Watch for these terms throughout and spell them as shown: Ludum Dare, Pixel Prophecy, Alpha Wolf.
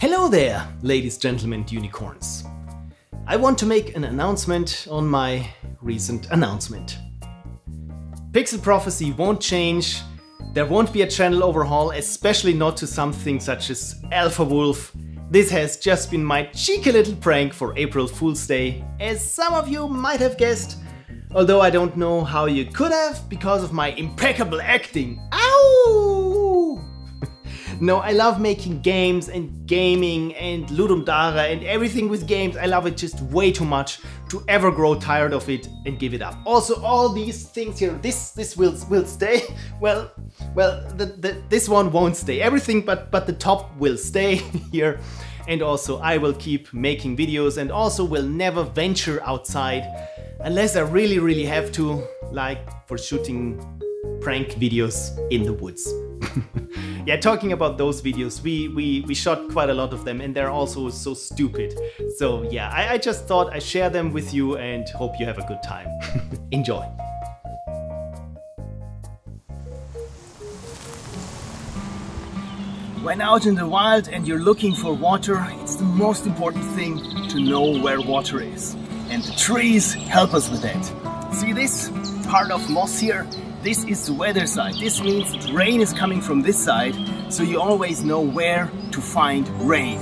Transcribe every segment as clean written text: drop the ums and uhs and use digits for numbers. Hello there, ladies, gentlemen, unicorns. I want to make an announcement on my recent announcement. Pixel Prophecy won't change, there won't be a channel overhaul, especially not to something such as Alpha Wolf. This has just been my cheeky little prank for April Fool's Day, as some of you might have guessed, although I don't know how you could have because of my impeccable acting. Ow! No, I love making games and gaming and Ludum Dare and everything with games. I love it just way too much to ever grow tired of it and give it up. Also, all these things here, this will stay. Well, this one won't stay. Everything but the top will stay here. And also, I will keep making videos and also will never venture outside unless I really, really have to, like for shooting prank videos in the woods. Yeah, talking about those videos, we shot quite a lot of them and they're also so stupid. So yeah, I just thought I'd share them with you and hope you have a good time. Enjoy. When out in the wild and you're looking for water, it's the most important thing to know where water is. And the trees help us with that. See this part of moss here? This is the weather side. This means that rain is coming from this side, so you always know where to find rain.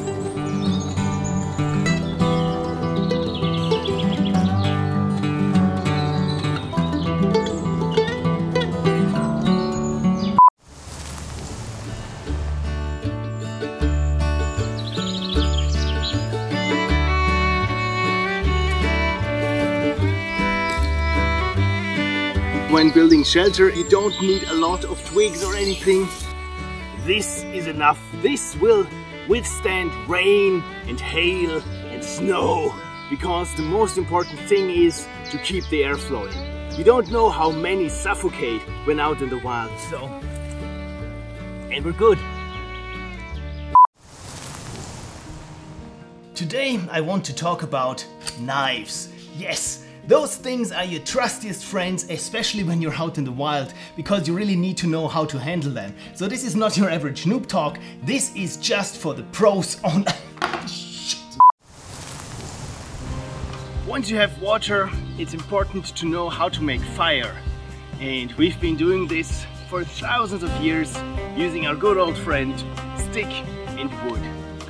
When building shelter, you don't need a lot of twigs or anything. This is enough. This will withstand rain and hail and snow, because the most important thing is to keep the air flowing. You don't know how many suffocate when out in the wild, so... And we're good. Today I want to talk about knives. Yes! Those things are your trustiest friends, especially when you're out in the wild, because you really need to know how to handle them. So this is not your average noob talk, this is just for the pros on... Once you have water, it's important to know how to make fire. And we've been doing this for thousands of years, using our good old friend, stick and wood.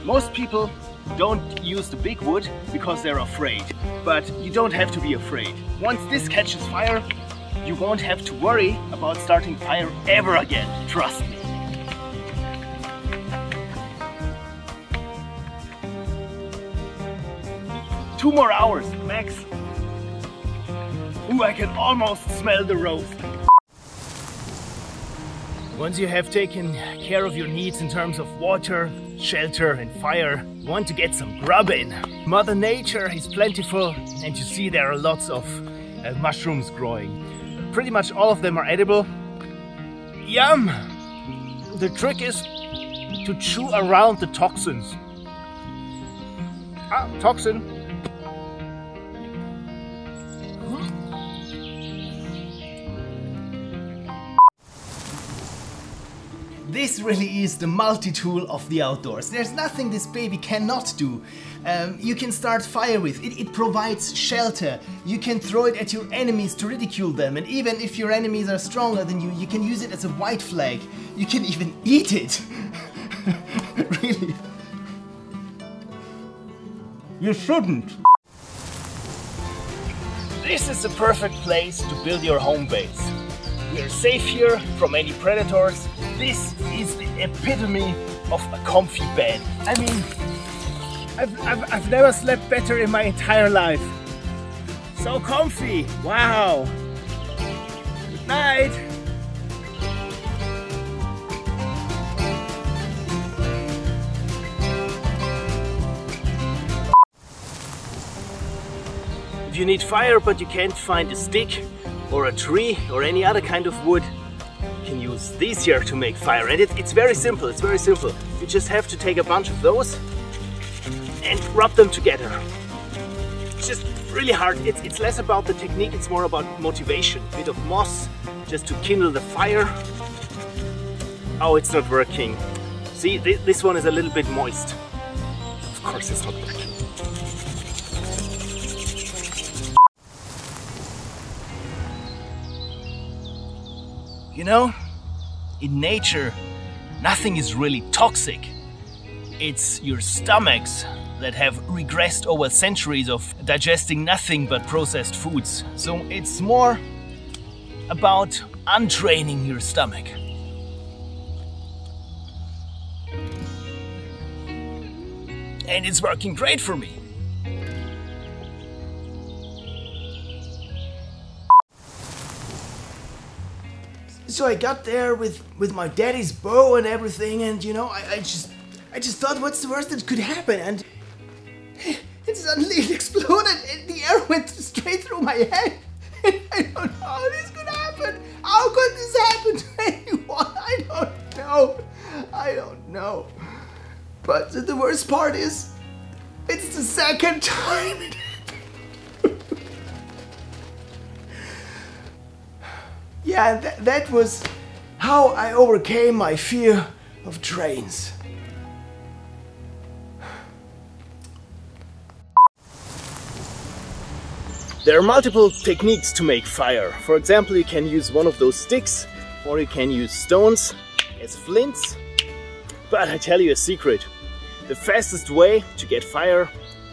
Most people don't use the big wood because they're afraid, but you don't have to be afraid. Once this catches fire, you won't have to worry about starting fire ever again, trust me. Two more hours, max. Ooh, I can almost smell the roast. Once you have taken care of your needs in terms of water, shelter and fire, you want to get some grub in. Mother Nature is plentiful and you see there are lots of mushrooms growing. Pretty much all of them are edible. Yum! The trick is to chew around the toxins. Ah, toxin! This really is the multi-tool of the outdoors. There's nothing this baby cannot do. You can start fire with it. It provides shelter. You can throw it at your enemies to ridicule them. And even if your enemies are stronger than you, you can use it as a white flag. You can even eat it. Really. You shouldn't. This is the perfect place to build your home base. We're safe here from any predators. This is the epitome of a comfy bed. I mean, I've never slept better in my entire life. So comfy, wow. Good night. If you need fire but you can't find a stick, or a tree or any other kind of wood, you can use these here to make fire. And it's very simple, it's very simple. You just have to take a bunch of those and rub them together. It's just really hard. It's less about the technique, it's more about motivation. A bit of moss just to kindle the fire. Oh, it's not working. See, this one is a little bit moist. Of course it's not breaking. You know, in nature, nothing is really toxic. It's your stomachs that have regressed over centuries of digesting nothing but processed foods. So it's more about untraining your stomach. And it's working great for me. So I got there with my daddy's bow and everything, and you know, I just thought, what's the worst that could happen? And it suddenly exploded, and the arrow went straight through my head. And I don't know how this could happen. How could this happen to anyone? I don't know. I don't know. But the worst part is, it's the second time it happened. Yeah, that was how I overcame my fear of trains. There are multiple techniques to make fire. For example, you can use one of those sticks, or you can use stones as flints. But I tell you a secret. The fastest way to get fire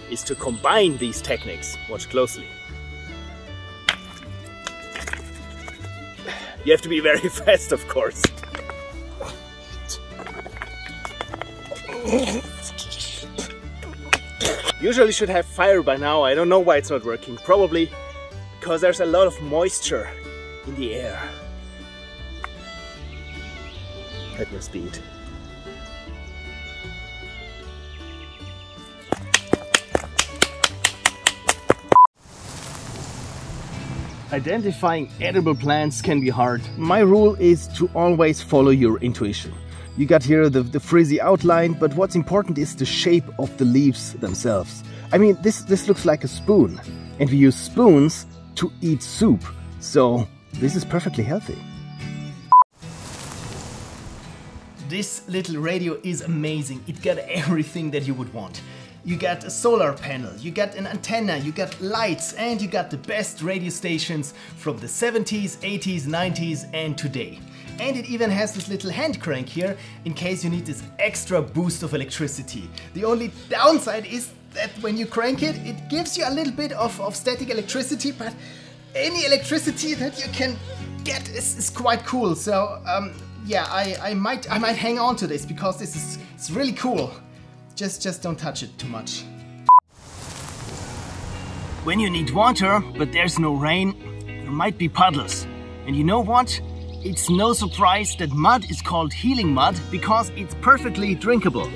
is to combine these techniques. Watch closely. You have to be very fast, of course. Usually should have fire by now. I don't know why it's not working. Probably because there's a lot of moisture in the air. That must be it. Identifying edible plants can be hard. My rule is to always follow your intuition. You got here the frizzy outline, but what's important is the shape of the leaves themselves. I mean, this looks like a spoon, and we use spoons to eat soup, so this is perfectly healthy. This little radio is amazing. It got everything that you would want. You got a solar panel, you got an antenna, you got lights, and you got the best radio stations from the 70s, 80s, 90s and today. And it even has this little hand crank here in case you need this extra boost of electricity. The only downside is that when you crank it, it gives you a little bit of static electricity, but any electricity that you can get is quite cool. So yeah, I might hang on to this because it's really cool. Just don't touch it too much. When you need water, but there's no rain, there might be puddles. And you know what? It's no surprise that mud is called healing mud because it's perfectly drinkable.